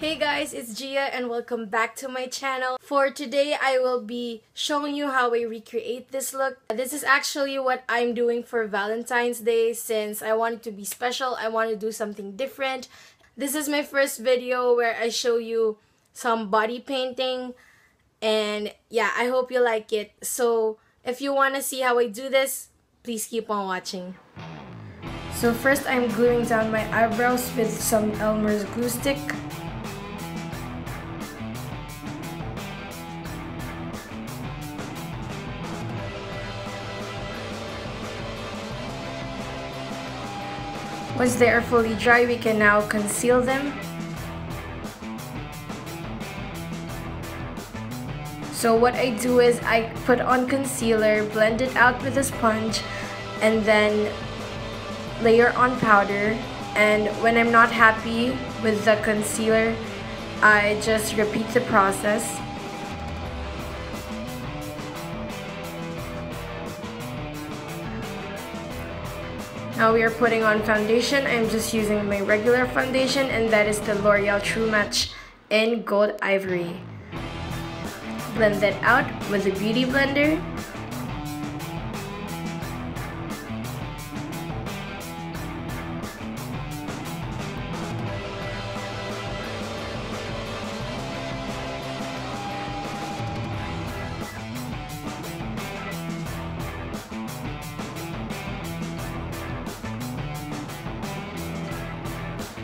Hey guys, it's Gia and welcome back to my channel. For today, I will be showing you how I recreate this look. This is actually what I'm doing for Valentine's Day since I want it to be special. I want to do something different. This is my first video where I show you some body painting and yeah, I hope you like it. So if you want to see how I do this, please keep on watching. So first, I'm gluing down my eyebrows with some Elmer's glue stick. Once they are fully dry, we can now conceal them. So what I do is I put on concealer, blend it out with a sponge, and then layer on powder. And when I'm not happy with the concealer, I just repeat the process. Now we are putting on foundation. I'm just using my regular foundation, and that is the L'Oreal True Match in Gold Ivory. Blend that out with a Beauty Blender.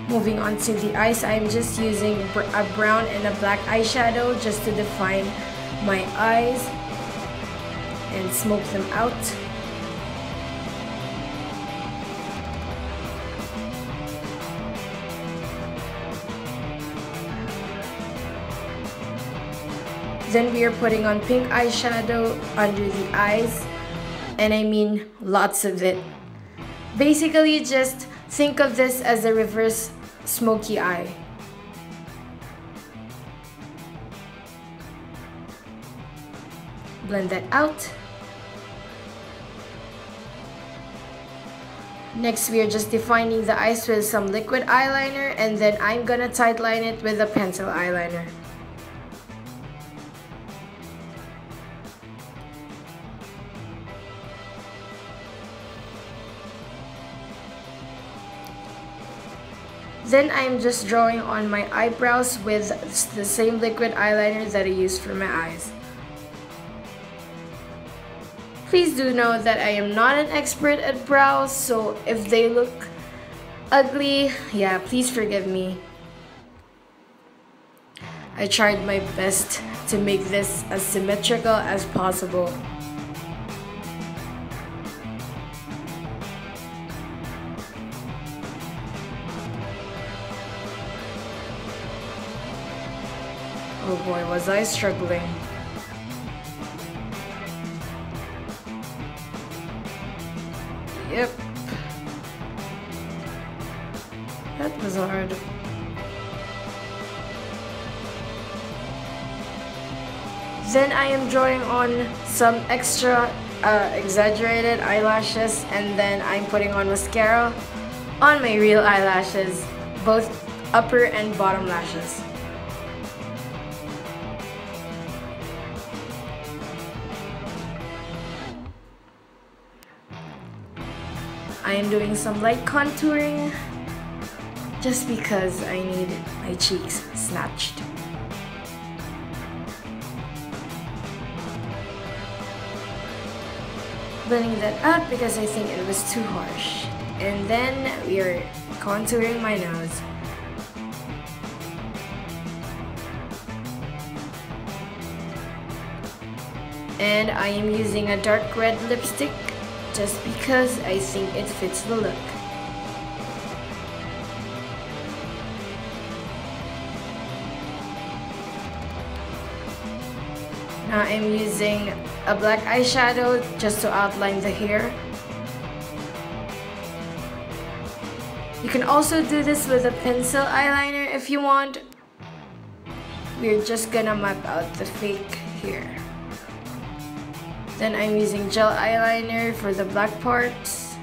Moving on to the eyes, I'm just using a brown and a black eyeshadow just to define my eyes and smoke them out. Then we are putting on pink eyeshadow under the eyes, and I mean lots of it. Basically, just think of this as a reverse smoky eye. Blend that out. Next, we are just defining the eyes with some liquid eyeliner, and then I'm gonna tightline it with a pencil eyeliner. Then I'm just drawing on my eyebrows with the same liquid eyeliner that I use for my eyes. Please do know that I am not an expert at brows, so if they look ugly, yeah, please forgive me. I tried my best to make this as symmetrical as possible. Oh boy, was I struggling. Yep. That was hard. Then I am drawing on some extra exaggerated eyelashes, and then I'm putting on mascara on my real eyelashes, both upper and bottom lashes. I am doing some light contouring just because I need my cheeks snatched. Blending that out because I think it was too harsh. And then we are contouring my nose. And I am using a dark red lipstick just because I think it fits the look. Now I'm using a black eyeshadow just to outline the hair. You can also do this with a pencil eyeliner if you want. We're just gonna map out the fake hair. Then I'm using gel eyeliner for the black parts.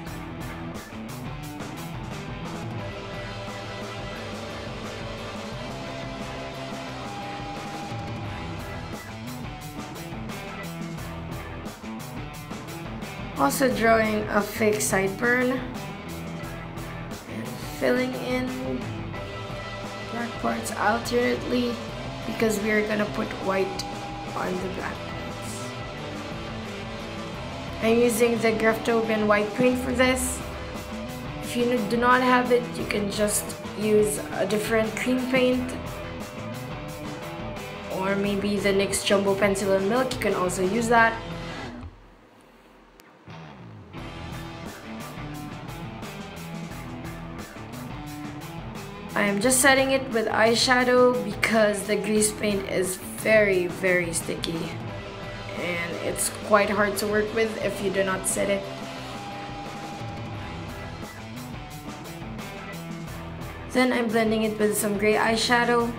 Also drawing a fake sideburn and filling in black parts alternately because we are gonna put white on the black parts. I'm using the Graftobian white paint for this. If you do not have it, you can just use a different cream paint, or maybe the NYX Jumbo Pencil and Milk, you can also use that. I'm just setting it with eyeshadow because the grease paint is very, very sticky and it's quite hard to work with if you do not set it. Then I'm blending it with some gray eyeshadow.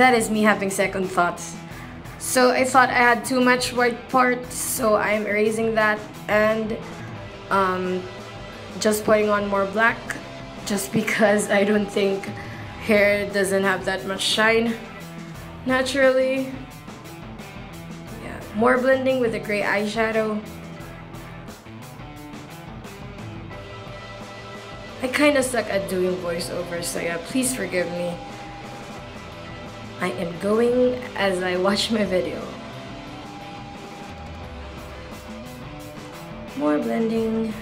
That is me having second thoughts. So I thought I had too much white part, so I'm erasing that and just putting on more black, just because I don't think hair doesn't have that much shine naturally. Yeah, more blending with a gray eyeshadow. I kind of suck at doing voiceovers, so yeah, please forgive me. I am going as I watch my video. More blending.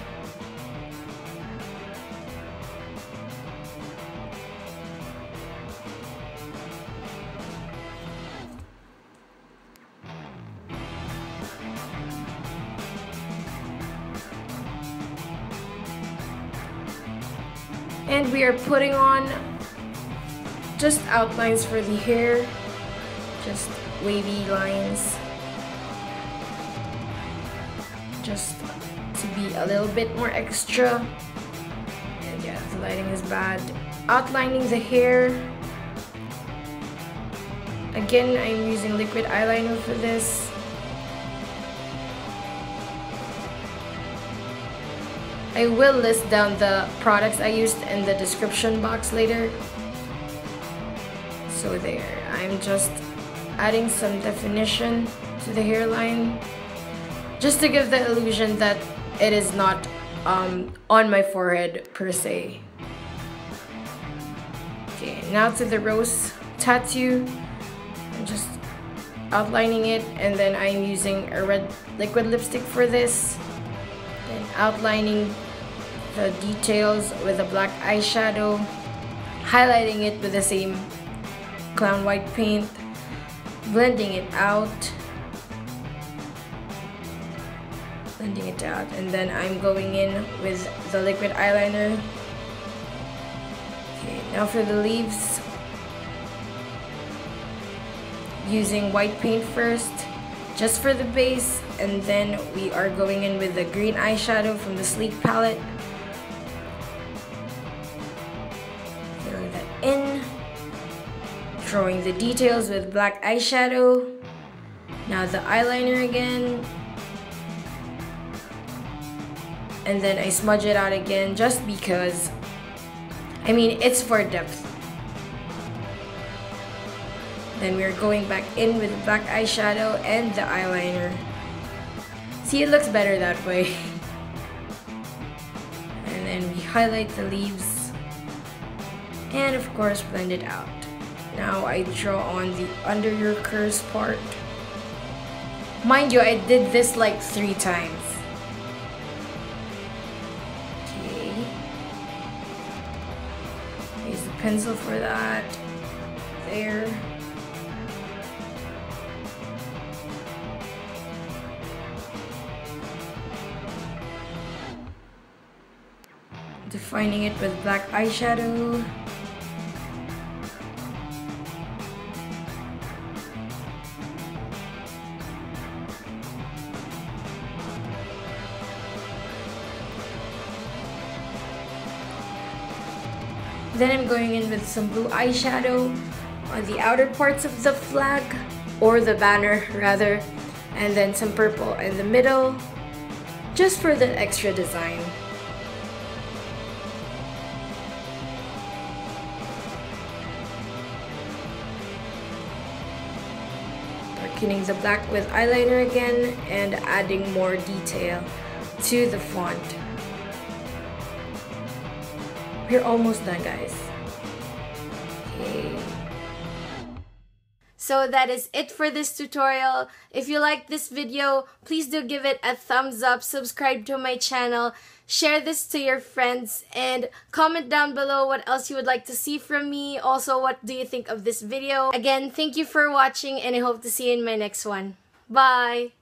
And we are putting on just outlines for the hair, just wavy lines, just to be a little bit more extra. And yeah, the lighting is bad. Outlining the hair. Again, I'm using liquid eyeliner for this. I will list down the products I used in the description box later. So there, I'm just adding some definition to the hairline just to give the illusion that it is not on my forehead per se. Okay, now to the rose tattoo. I'm just outlining it, and then I'm using a red liquid lipstick for this. Then outlining the details with a black eyeshadow, highlighting it with the same clown white paint, blending it out, and then I'm going in with the liquid eyeliner. Okay, now for the leaves, using white paint first just for the base, and then we are going in with the green eyeshadow from the Sleek palette, filling that in. Drawing the details with black eyeshadow. Now the eyeliner again. And then I smudge it out again just because, I mean, it's for depth. Then we're going back in with black eyeshadow and the eyeliner. See, it looks better that way. And then we highlight the leaves. And of course, blend it out. Now I draw on the under your curves part. Mind you, I did this like 3 times. Okay. Use the pencil for that. There. defining it with black eyeshadow. Then I'm going in with some blue eyeshadow on the outer parts of the flag, or the banner rather, and then some purple in the middle, just for the extra design. Darkening the black with eyeliner again and adding more detail to the font. We're almost done, guys. Okay. So that is it for this tutorial. If you liked this video, please do give it a thumbs up, subscribe to my channel, share this to your friends, and comment down below what else you would like to see from me. Also, what do you think of this video? Again, thank you for watching, and I hope to see you in my next one. Bye!